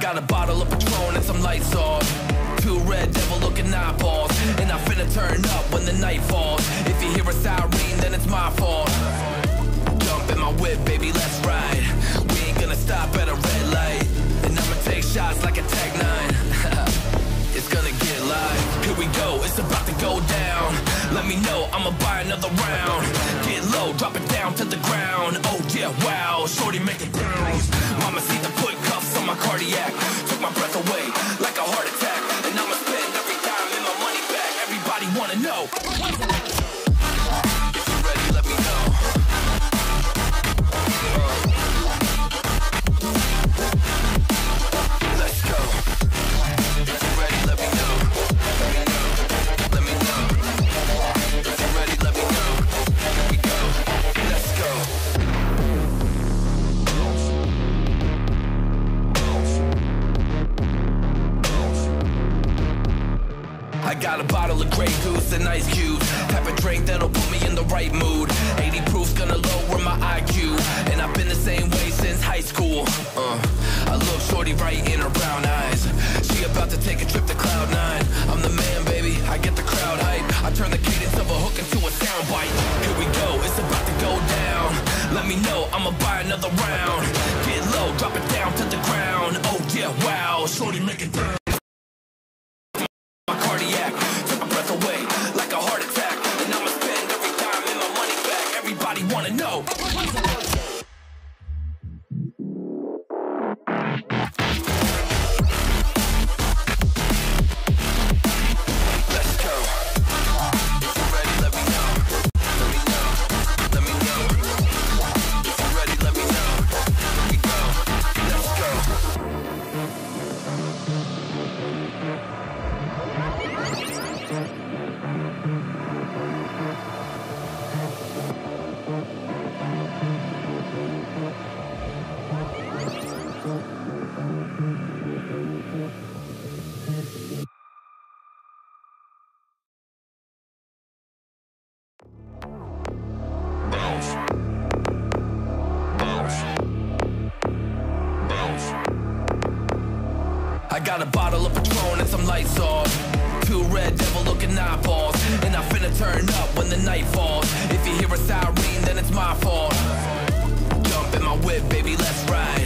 got a bottle of Patron and some lights off. Pure red devil looking eyeballs, and I finna turn up when the night falls. If you hear a siren, then it's my fault. Jump in my whip, baby, let's ride. We ain't gonna stop at a red light, and I'ma take shots like a Tech-9. It's gonna get live. Here we go, it's about to go down. Let me know, I'ma buy another round. Get low, drop it down to the ground. Oh yeah, wow, shorty make it bounce. Mama see the put cuffs on my cardiac. Took my breath away like a heart attack. And I'ma spend every dime in my money back. Everybody wanna know. I got a bottle of Grey Goose and ice cubes. Have a drink that'll put me in the right mood. 80 proof's gonna lower my IQ, and I've been the same way since high school. I look shorty right in her brown eyes. She about to take a trip to cloud nine. I'm the man, baby, I get the crowd hype. I turn the cadence of a hook into a sound bite. Here we go, it's about to go down. Let me know, I'ma buy another round. Get low, drop it down to the ground. Oh yeah, wow, shorty make it down. No. I got a bottle of Patron and some lights off. Pure red devil looking eyeballs, and I finna turn up when the night falls. If you hear a siren, then it's my fault. Jump in my whip, baby, let's ride.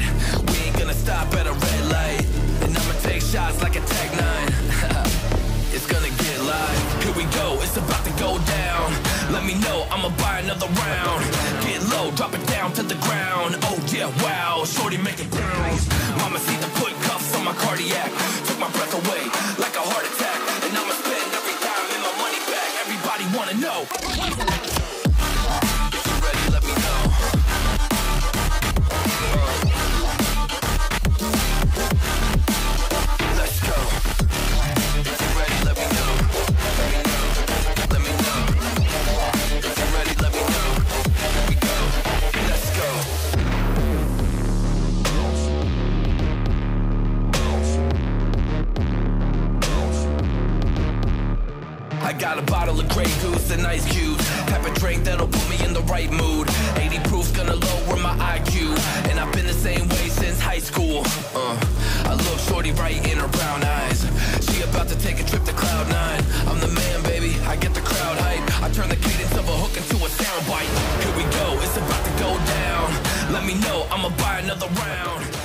We ain't gonna stop at a red light, and I'ma take shots like a Tech-9. It's gonna get live. Here we go, it's about to go down. Let me know, I'ma buy another round. Get low, drop it down to the ground. Oh yeah, wow, shorty make it bounce. Mama see the put cuffs on my cardiac. Took my breath away like a heart attack. And I'ma spend every dime in my money back. Everybody wanna know. I got a bottle of Grey Goose and ice cubes. Have a drink that'll put me in the right mood. 80 proof's gonna lower my IQ, and I've been the same way since high school. I look shorty right in her brown eyes. She about to take a trip to cloud nine. I'm the man, baby, I get the crowd hype. I turn the cadence of a hook into a sound bite. Here we go, it's about to go down. Let me know, I'ma buy another round.